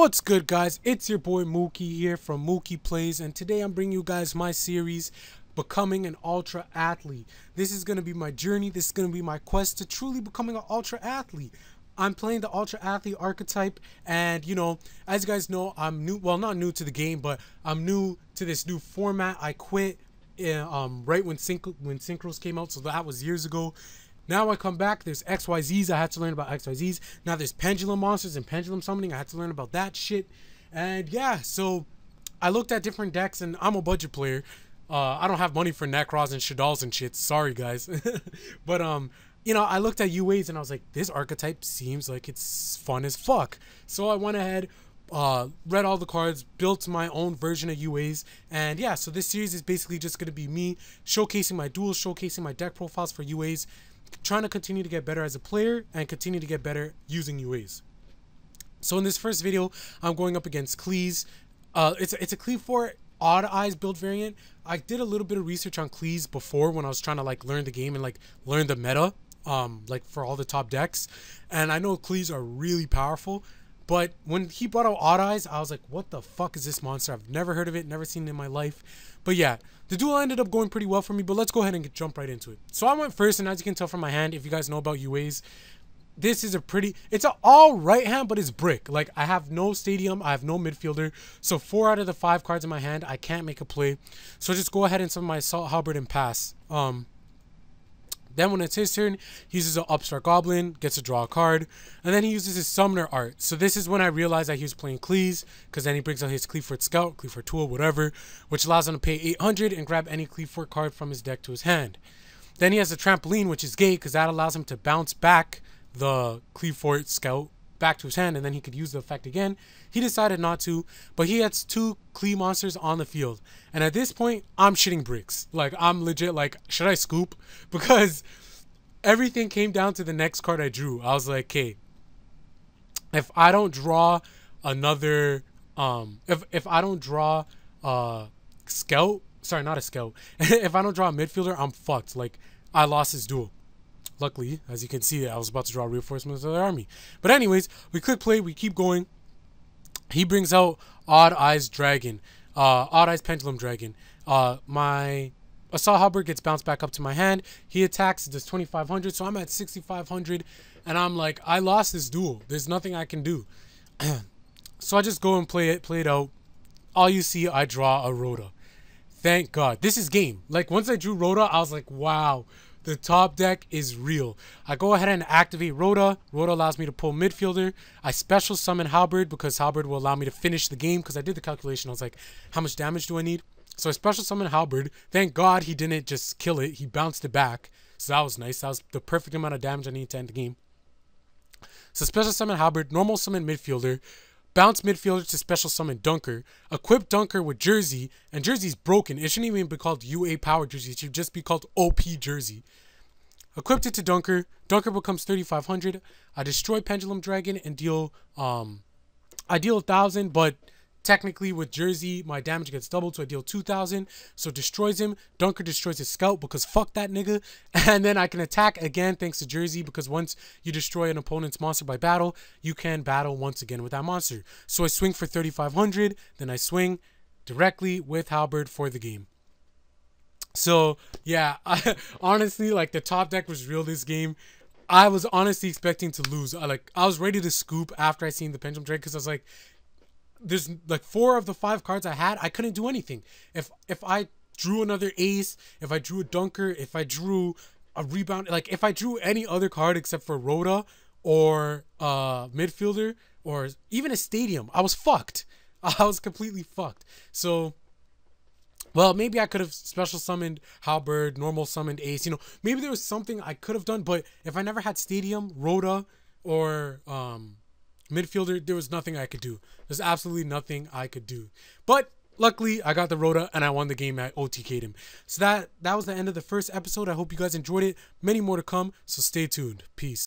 What's good, guys? It's your boy Mookie here from Mookie Plays, and today I'm bringing you guys my series, Becoming an Ultra Athlete. This is going to be my journey. This is going to be my quest to truly becoming an Ultra Athlete. I'm playing the Ultra Athlete archetype, and you know, as you guys know, I'm new, well, not new to the game, but I'm new to this new format. I quit right when Synchros came out, so that was years ago. Now I come back, there's XYZs, I had to learn about XYZs. Now there's Pendulum Monsters and Pendulum Summoning, I had to learn about that shit. And yeah, so I looked at different decks, and I'm a budget player. I don't have money for Necroz and Shaddolls and shit, sorry guys. But, you know, I looked at UAs and I was like, this archetype seems like it's fun as fuck. So I went ahead, read all the cards, built my own version of UAs, and yeah, so this series is basically just going to be me showcasing my duels, showcasing my deck profiles for UAs, trying to continue to get better as a player and continue to get better using UAs. So in this first video, I'm going up against Qli's. It's a Qliphort Odd Eyes build variant. I did a little bit of research on Qli's before when I was trying to like learn the game and like learn the meta, like for all the top decks. And I know Qli's are really powerful, but when he brought out Odd Eyes, I was like, what the fuck is this monster? I've never heard of it, never seen it in my life. But yeah, the duel ended up going pretty well for me, but let's go ahead and jump right into it. So I went first, and as you can tell from my hand, if you guys know about UAs, this is a pretty, it's an all right hand, but it's brick. Like, I have no stadium, I have no midfielder, so 4 out of the 5 cards in my hand, I can't make a play. So just go ahead and summon my Assault Halberd and pass. Then when it's his turn, he uses an Upstart Goblin, gets to draw a card, and then he uses his Summoner Art. So this is when I realized that he was playing Qli's, because then he brings out his Qliphort Scout, Qliphort Tool, whatever, which allows him to pay 800 and grab any Qliphort card from his deck to his hand. Then he has a Trampoline, which is gay, because that allows him to bounce back the Qliphort Scout back to his hand, and then he could use the effect again. He decided not to, but he has 2 Qli monsters on the field, and at this point I'm shitting bricks. Like, I'm legit like, should I scoop? Because everything came down to the next card I drew. I was like, okay, if I don't draw another if I don't draw scout, sorry, not a scout, if I don't draw a midfielder, I'm fucked. Like, I lost this duel. Luckily, as you can see, I was about to draw Reinforcements of the Army. But anyways, we click play, we keep going. He brings out Odd Eyes Dragon, Odd Eyes Pendulum Dragon. My Assault Halberd gets bounced back up to my hand. He attacks, does 2,500, so I'm at 6,500. And I'm like, I lost this duel. There's nothing I can do. So I just go and play it out. All you see, I draw a Rota. Thank God. This is game. Like, once I drew Rota, I was like, wow. The top deck is real. I go ahead and activate Rota. Rota allows me to pull midfielder. I special summon Halberd because Halberd will allow me to finish the game, because I did the calculation. I was like, how much damage do I need? So I special summon Halberd. Thank God he didn't just kill it. He bounced it back. So that was nice. That was the perfect amount of damage I need to end the game. So special summon Halberd, normal summon midfielder, bounce midfielder to special summon Dunker, equip Dunker with Jersey, and Jersey's broken. It shouldn't even be called UA Power Jersey. It should just be called OP Jersey. Equipped it to Dunker. Dunker becomes 3,500. I destroy Pendulum Dragon and deal, I deal 1,000, but technically with Jersey, my damage gets doubled, so I deal 2,000. So destroys him. Dunker destroys his scout because fuck that nigga. And then I can attack again thanks to Jersey, because once you destroy an opponent's monster by battle, you can battle once again with that monster. So I swing for 3,500. Then I swing directly with Halberd for the game. So yeah, honestly, like, the top deck was real this game. I was honestly expecting to lose. I was ready to scoop after I seen the Pendulum Dragon, because I was like, there's like 4 of the 5 cards I had, I couldn't do anything. If I drew another Ace, if I drew a Dunker, if I drew a rebound, like if I drew any other card except for Rota or midfielder or even a stadium, I was fucked. I was completely fucked. So, well, maybe I could have special summoned Halberd, normal summoned Ace, you know, maybe there was something I could have done, but if I never had stadium, Rota, or midfielder, there was nothing I could do. There's absolutely nothing I could do. But luckily, I got the Rota and I won the game. I OTK'd him. So that was the end of the first episode. I hope you guys enjoyed it. Many more to come, so stay tuned. Peace.